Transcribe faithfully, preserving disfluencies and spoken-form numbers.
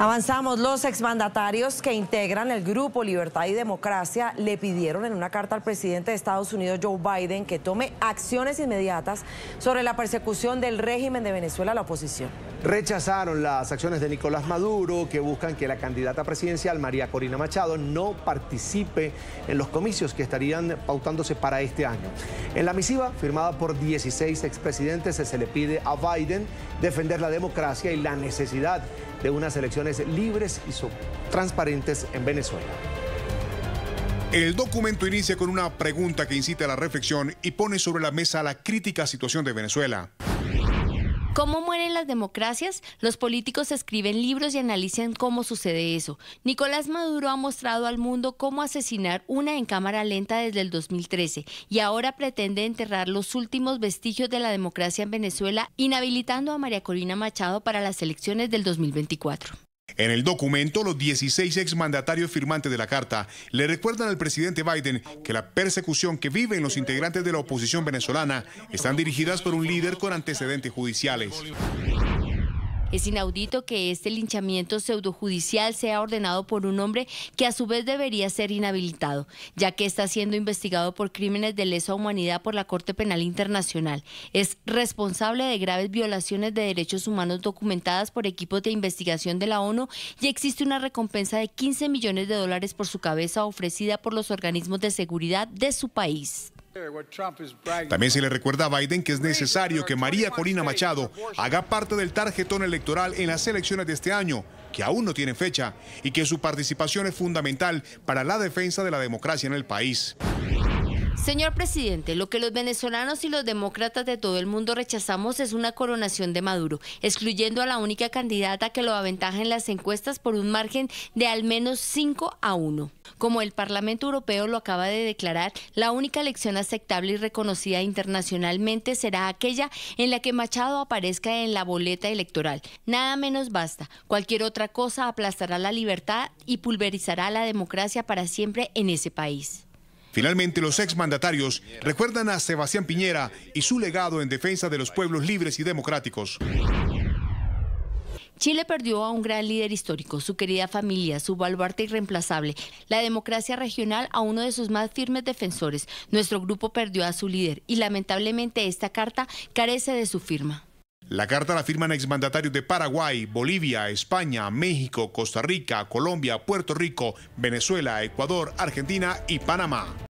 Avanzamos. Los exmandatarios que integran el Grupo Libertad y Democracia le pidieron en una carta al presidente de Estados Unidos, Joe Biden, que tome acciones inmediatas sobre la persecución del régimen de Venezuela a la oposición. Rechazaron las acciones de Nicolás Maduro, que buscan que la candidata presidencial, María Corina Machado, no participe en los comicios que estarían pautándose para este año. En la misiva, firmada por dieciséis expresidentes, se le pide a Biden defender la democracia y la necesidad de unas elecciones libres y transparentes en Venezuela. El documento inicia con una pregunta que incita a la reflexión y pone sobre la mesa la crítica situación de Venezuela. ¿Cómo mueren las democracias? Los políticos escriben libros y analizan cómo sucede eso. Nicolás Maduro ha mostrado al mundo cómo asesinar una en cámara lenta desde el dos mil trece y ahora pretende enterrar los últimos vestigios de la democracia en Venezuela, inhabilitando a María Corina Machado para las elecciones del dos mil veinticuatro. En el documento, los dieciséis exmandatarios firmantes de la carta le recuerdan al presidente Biden que la persecución que viven los integrantes de la oposición venezolana están dirigidas por un líder con antecedentes judiciales. Es inaudito que este linchamiento pseudojudicial sea ordenado por un hombre que a su vez debería ser inhabilitado, ya que está siendo investigado por crímenes de lesa humanidad por la Corte Penal Internacional. Es responsable de graves violaciones de derechos humanos documentadas por equipos de investigación de la ONU y existe una recompensa de quince millones de dólares por su cabeza ofrecida por los organismos de seguridad de su país. También se le recuerda a Biden que es necesario que María Corina Machado haga parte del tarjetón electoral en las elecciones de este año, que aún no tiene fecha, y que su participación es fundamental para la defensa de la democracia en el país. Señor presidente, lo que los venezolanos y los demócratas de todo el mundo rechazamos es una coronación de Maduro, excluyendo a la única candidata que lo aventaja en las encuestas por un margen de al menos cinco a uno. Como el Parlamento Europeo lo acaba de declarar, la única elección aceptable y reconocida internacionalmente será aquella en la que Machado aparezca en la boleta electoral. Nada menos basta. Cualquier otra cosa aplastará la libertad y pulverizará la democracia para siempre en ese país. Finalmente, los exmandatarios recuerdan a Sebastián Piñera y su legado en defensa de los pueblos libres y democráticos. Chile perdió a un gran líder histórico, su querida familia, su baluarte irreemplazable, la democracia regional a uno de sus más firmes defensores. Nuestro grupo perdió a su líder y lamentablemente esta carta carece de su firma. La carta la firman exmandatarios de Paraguay, Bolivia, España, México, Costa Rica, Colombia, Puerto Rico, Venezuela, Ecuador, Argentina y Panamá.